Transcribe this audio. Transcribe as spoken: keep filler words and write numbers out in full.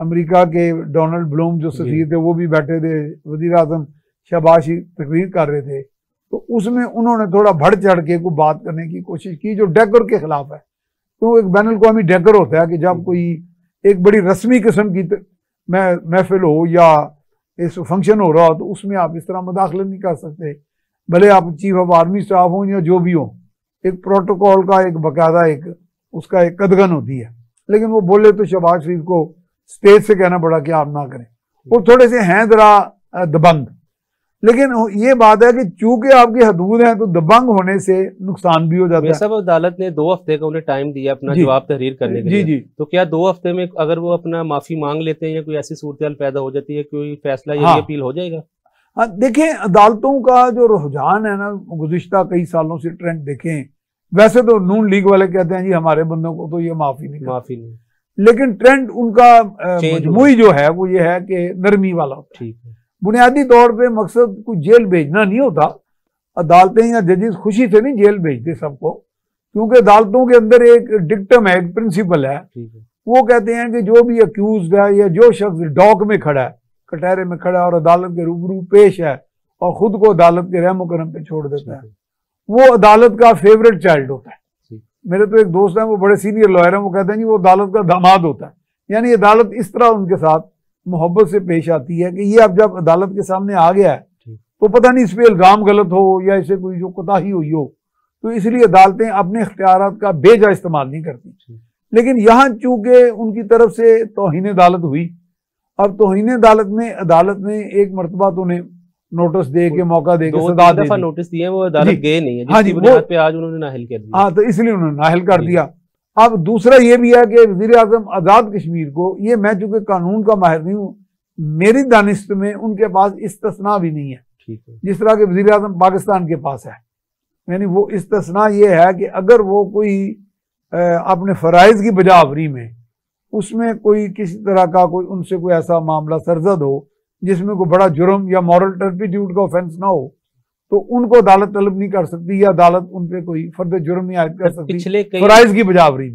America के Donald Bloom जो सफीर थे वो भी बैठे थे, वजीर आजम शहबाज तकरीर कर रहे थे, तो उसमें उन्होंने थोड़ा बढ़ चढ़ के कोई बात करने की कोशिश की जो डेकर के खिलाफ है। तो एक बैनुल कौमी डेकर होता है कि जब कोई एक बड़ी रस्मी किस्म की महफिल हो या इस फंक्शन हो रहा हो तो उसमें आप इस तरह मुदाखलत नहीं कर सकते, भले आप चीफ ऑफ आर्मी स्टाफ हों या जो भी हो। एक प्रोटोकॉल का एक बाकायदा एक उसका एक कदगन होती है, लेकिन वो बोले तो शहबाज शरीफ को स्टेज से कहना पड़ा कि आप ना करें। वो थोड़े से हैं जरा दबंग, लेकिन ये बात है कि चूंकि आपकी हदूद हैं तो दबंग होने से नुकसान भी हो जाता है। सब अदालत ने दो हफ्ते का उन्हें टाइम दिया अपना जवाब तहरीर करने के लिए। जी जी। तो क्या दो हफ्ते में अगर वो अपना माफी मांग लेते हैं या कोई ऐसी सूरत पैदा हो जाती है कोई फैसला या हाँ। अपील हो जाएगा? हाँ, देखें अदालतों का जो रुझान है ना गुज़िश्ता कई सालों से ट्रेंड देखें, वैसे तो नून लीग वाले कहते हैं जी हमारे बंदों को तो ये माफी नहीं माफी नहीं, लेकिन ट्रेंड उनका मजमूई जो है वो ये है कि नरमी वाला। ठीक है, बुनियादी तौर पे मकसद कुछ जेल भेजना नहीं होता, अदालतें या जजेस खुशी से नहीं जेल भेजते सबको, क्योंकि अदालतों के अंदर एक डिक्टम है, एक प्रिंसिपल है। वो कहते हैं कि जो भी अक्यूज्ड है या जो शख्स डॉक में खड़ा है, कटहरे में खड़ा है और अदालत के रूबरू पेश है और खुद को अदालत के रहम करम पे छोड़ देता है, वो अदालत का फेवरेट चाइल्ड होता है। मेरे तो एक दोस्त हैं वो बड़े सीनियर लॉयर हैं, वो कहते हैं जी वो अदालत का दामाद होता है। यानी अदालत इस तरह उनके साथ मोहब्बत से पेश आती है कि ये अब जब अदालत के सामने आ गया है तो पता नहीं इस पर इल्ज़ाम गलत हो या इसे कोई जो कोताही हुई हो, तो इसलिए अदालतें अपने इख्तियारात का बेजा इस्तेमाल नहीं करती। लेकिन यहाँ चूँकि उनकी तरफ से तौहीन अदालत हुई, अब तौहीन अदालत में अदालत ने एक मरतबा तो उन्हें नोटिस दे के मौका दे के सदा दे दी। नोटिस दिए वो अदालत गए नहीं है, हाँ जी, वो पे आज उन्होंने नाहिल कर दिया। हाँ, तो इसलिए उन्होंने नाहिल कर दिया। अब दूसरा ये भी है कि वज़ीर आज़म आज़ाद कश्मीर को, ये मैं चूंकि कानून का माहिर नहीं हूँ, मेरी दानिश्त में उनके पास इस्तिस्ना भी नहीं है, ठीक है, जिस तरह के वज़ीर आज़म पाकिस्तान के पास है। यानी वो इस्तिस्ना ये है कि अगर वो कोई अपने फ़राइज़ की बजावरी में उसमें कोई किसी तरह का कोई उनसे कोई ऐसा मामला सरजद हो जिसमें कोई बड़ा जुर्म या मॉरल टर्पिट्यूड का ऑफेंस ना हो, तो उनको अदालत तलब नहीं कर सकती या अदालत उन पे कोई फर्द जुर्म नहीं आयद कर सकती फ़राइज़ की बजावरी में।